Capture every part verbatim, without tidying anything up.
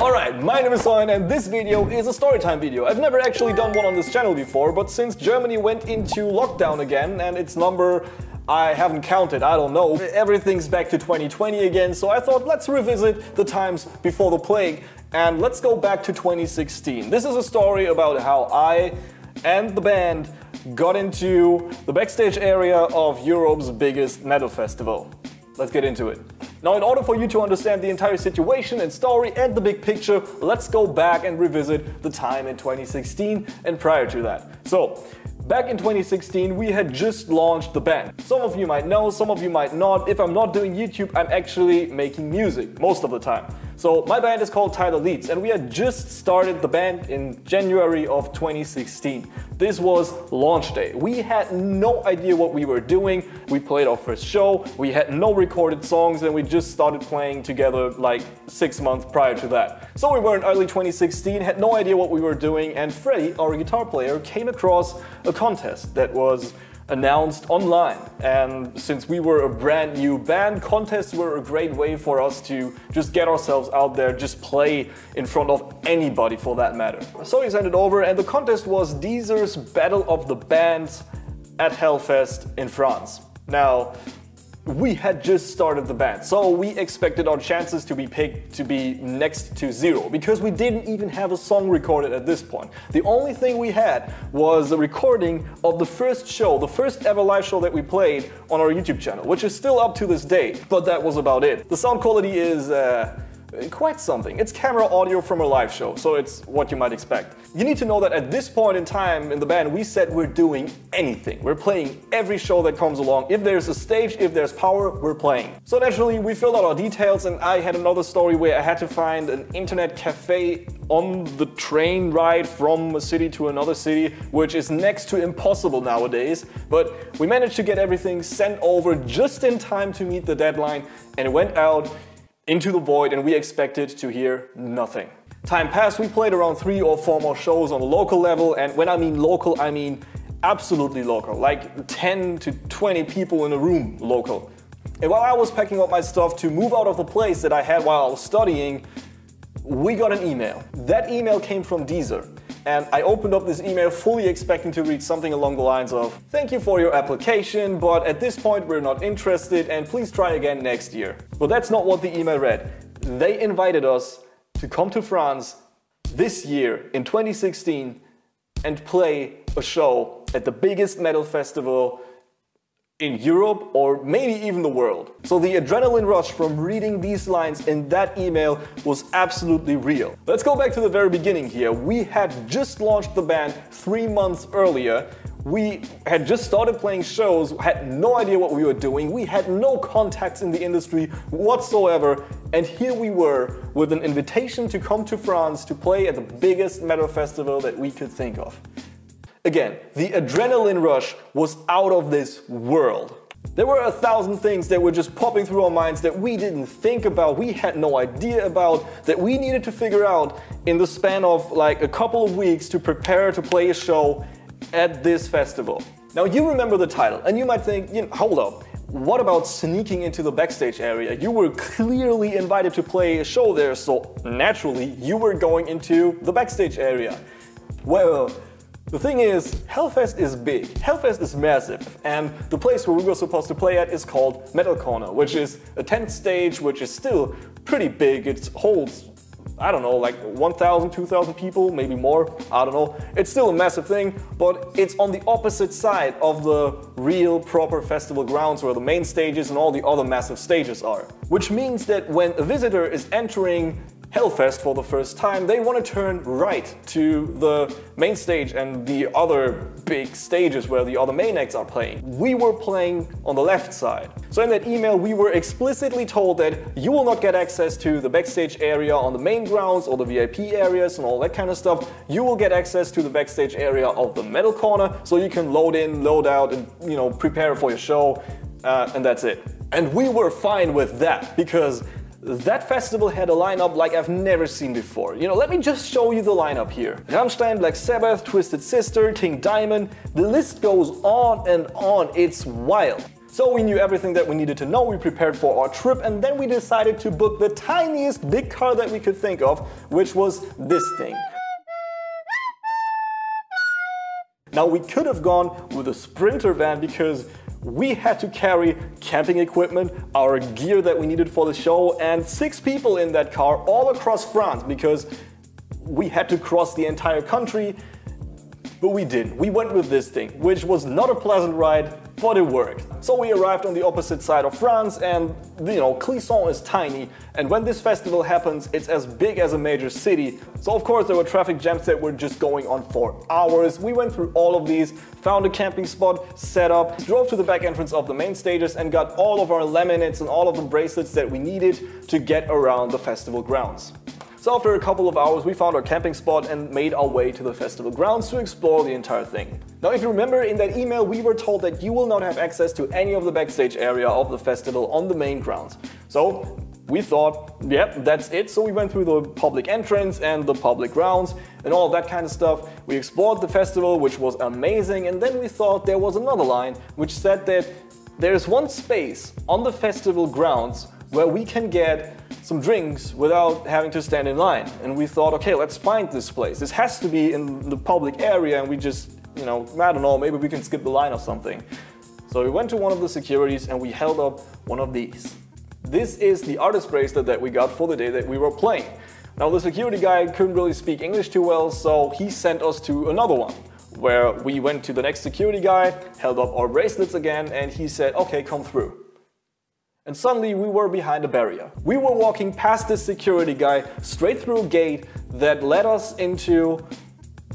Alright, my name is Soyan and this video is a storytime video. I've never actually done one on this channel before, but since Germany went into lockdown again and its number I haven't counted, I don't know. Everything's back to twenty twenty again, so I thought let's revisit the times before the plague and let's go back to twenty sixteen. This is a story about how I and the band got into the backstage area of Europe's biggest metal festival. Let's get into it. Now, in order for you to understand the entire situation and story and the big picture, let's go back and revisit the time in twenty sixteen and prior to that. So, back in twenty sixteen, we had just launched the band. Some of you might know, some of you might not. If I'm not doing YouTube, I'm actually making music most of the time. So, my band is called Tyler Leads, and we had just started the band in January of twenty sixteen. This was launch day. We had no idea what we were doing. We played our first show, we had no recorded songs, and we just started playing together like six months prior to that. So we were in early twenty sixteen, had no idea what we were doing, and Freddie, our guitar player, came across a contest that was announced online. And since we were a brand new band, contests were a great way for us to just get ourselves out there, just play in front of anybody for that matter. So he sent it over, and the contest was Deezer's Battle of the Bands at Hellfest in France. Now, we had just started the band, so we expected our chances to be picked to be next to zero, because we didn't even have a song recorded at this point. The only thing we had was a recording of the first show, the first ever live show that we played on our YouTube channel, which is still up to this day, but that was about it. The sound quality is uh, quite something. It's camera audio from a live show, so it's what you might expect. You need to know that at this point in time in the band, we said we're doing anything. We're playing every show that comes along. If there's a stage, if there's power, we're playing. So naturally, we filled out our details, and I had another story where I had to find an internet cafe on the train ride from a city to another city, which is next to impossible nowadays. But we managed to get everything sent over just in time to meet the deadline, and it went out into the void, and we expected to hear nothing. Time passed, we played around three or four more shows on a local level, and when I mean local, I mean absolutely local, like ten to twenty people in a room local. And while I was packing up my stuff to move out of the place that I had while I was studying, we got an email. That email came from Deezer. And I opened up this email fully expecting to read something along the lines of, "Thank you for your application, but at this point we're not interested and please try again next year." But that's not what the email read. They invited us to come to France this year in twenty sixteen and play a show at the biggest metal festival in Europe, or maybe even the world. So the adrenaline rush from reading these lines in that email was absolutely real. Let's go back to the very beginning here. We had just launched the band three months earlier. We had just started playing shows, had no idea what we were doing. We had no contacts in the industry whatsoever. And here we were with an invitation to come to France to play at the biggest metal festival that we could think of. Again, the adrenaline rush was out of this world. There were a thousand things that were just popping through our minds that we didn't think about, we had no idea about, that we needed to figure out in the span of like a couple of weeks to prepare to play a show at this festival. Now, you remember the title and you might think, you know, hold up, what about sneaking into the backstage area? You were clearly invited to play a show there, so naturally you were going into the backstage area. Well, the thing is, Hellfest is big, Hellfest is massive, and the place where we were supposed to play at is called Metal Corner, which is a tent stage which is still pretty big. It holds, I don't know, like one thousand, two thousand people, maybe more, I don't know. It's still a massive thing, but it's on the opposite side of the real proper festival grounds where the main stages and all the other massive stages are. Which means that when a visitor is entering Hellfest for the first time, they want to turn right to the main stage and the other big stages where the other main acts are playing. We were playing on the left side. So in that email, we were explicitly told that you will not get access to the backstage area on the main grounds or the V I P areas and all that kind of stuff. You will get access to the backstage area of the Metal Corner, so you can load in, load out, and, you know, prepare for your show, uh, and that's it. And we were fine with that, because that festival had a lineup like I've never seen before. You know, let me just show you the lineup here. Rammstein, Black Sabbath, Twisted Sister, King Diamond, the list goes on and on, it's wild. So we knew everything that we needed to know, we prepared for our trip, and then we decided to book the tiniest big car that we could think of, which was this thing. Now we could have gone with a Sprinter van because we had to carry camping equipment, our gear that we needed for the show, and six people in that car all across France because we had to cross the entire country, but we didn't. We went with this thing, which was not a pleasant ride, but it worked. So we arrived on the opposite side of France, and you know, Clisson is tiny, and when this festival happens, it's as big as a major city. So of course there were traffic jams that were just going on for hours. We went through all of these, found a camping spot, set up, drove to the back entrance of the main stages and got all of our laminates and all of the bracelets that we needed to get around the festival grounds. So after a couple of hours we found our camping spot and made our way to the festival grounds to explore the entire thing. Now if you remember in that email we were told that you will not have access to any of the backstage area of the festival on the main grounds. So we thought, yep, that's it. So we went through the public entrance and the public grounds and all that kind of stuff. We explored the festival, which was amazing, and then we thought there was another line which said that there's one space on the festival grounds where we can get some drinks without having to stand in line. And we thought, okay, let's find this place. This has to be in the public area, and we just, you know, I don't know, maybe we can skip the line or something. So we went to one of the securities and we held up one of these. This is the artist bracelet that we got for the day that we were playing. Now the security guy couldn't really speak English too well, so he sent us to another one, where we went to the next security guy, held up our bracelets again, and he said, okay, come through. And suddenly we were behind a barrier. We were walking past this security guy, straight through a gate that led us into,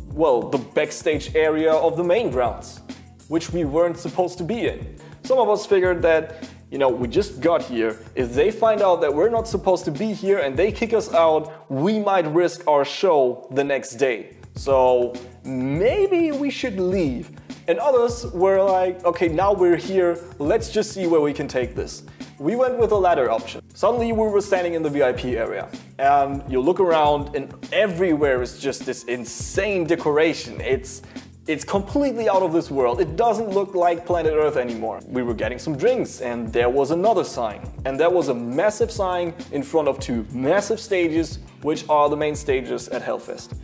well, the backstage area of the main grounds, which we weren't supposed to be in. Some of us figured that, you know, we just got here. If they find out that we're not supposed to be here and they kick us out, we might risk our show the next day. So maybe we should leave. And others were like, okay, now we're here, let's just see where we can take this. We went with the latter option. Suddenly we were standing in the V I P area and you look around and everywhere is just this insane decoration. It's, it's completely out of this world. It doesn't look like planet Earth anymore. We were getting some drinks and there was another sign. And there was a massive sign in front of two massive stages, which are the main stages at Hellfest.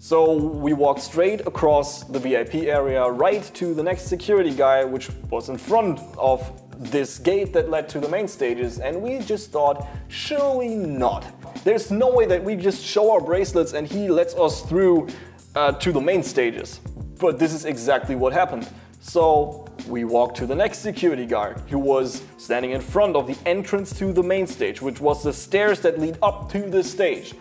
So we walked straight across the V I P area right to the next security guy, which was in front of this gate that led to the main stages, and we just thought, surely not. There's no way that we just show our bracelets and he lets us through uh, to the main stages. But this is exactly what happened. So we walked to the next security guard, who was standing in front of the entrance to the main stage, which was the stairs that lead up to the stage.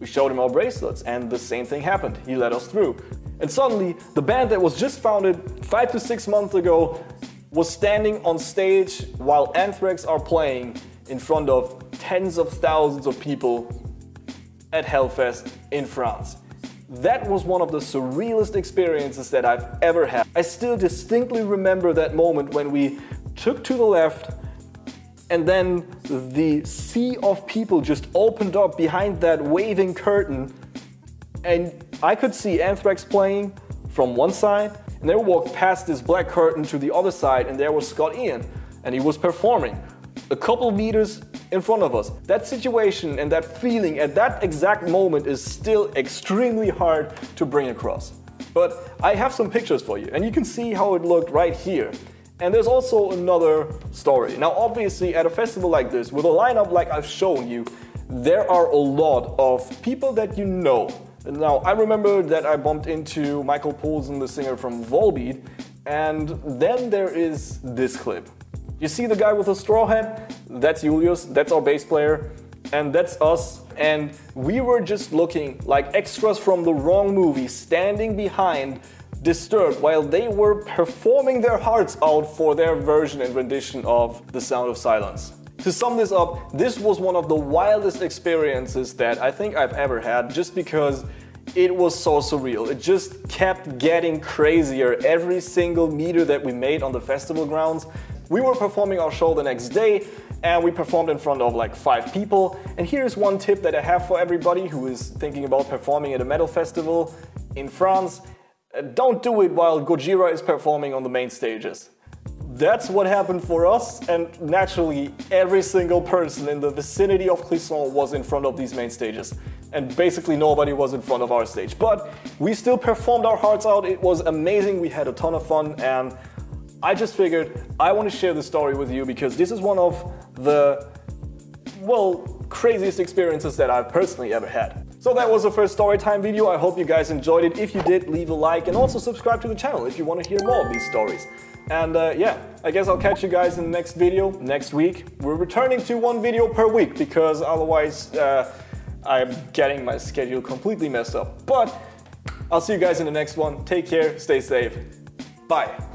We showed him our bracelets and the same thing happened. He let us through. And suddenly the band that was just founded five to six months ago was standing on stage while Anthrax are playing in front of tens of thousands of people at Hellfest in France. That was one of the surrealist experiences that I've ever had. I still distinctly remember that moment when we took to the left and then the sea of people just opened up behind that waving curtain and I could see Anthrax playing from one side and they walked past this black curtain to the other side and there was Scott Ian and he was performing a couple meters in front of us. That situation and that feeling at that exact moment is still extremely hard to bring across. But I have some pictures for you and you can see how it looked right here. And there's also another story. Now obviously at a festival like this, with a lineup like I've shown you, there are a lot of people that you know. Now I remember that I bumped into Michael Poulsen, the singer from Volbeat, and then there is this clip. You see the guy with a straw hat? That's Julius, that's our bass player, and that's us. And we were just looking like extras from the wrong movie, standing behind Disturbed while they were performing their hearts out for their version and rendition of The Sound of Silence. To sum this up, this was one of the wildest experiences that I think I've ever had, just because it was so surreal. It just kept getting crazier every single meter that we made on the festival grounds. We were performing our show the next day and we performed in front of like five people. And here's one tip that I have for everybody who is thinking about performing at a metal festival in France. Don't do it while Gojira is performing on the main stages. That's what happened for us, and naturally every single person in the vicinity of Clisson was in front of these main stages. And basically nobody was in front of our stage. But we still performed our hearts out, it was amazing, we had a ton of fun, and I just figured I want to share this story with you because this is one of the, well, craziest experiences that I've personally ever had. So that was the first story time video, I hope you guys enjoyed it. If you did, leave a like and also subscribe to the channel if you want to hear more of these stories. And uh, yeah, I guess I'll catch you guys in the next video, next week. We're returning to one video per week because otherwise uh, I'm getting my schedule completely messed up. But I'll see you guys in the next one. Take care, stay safe, bye.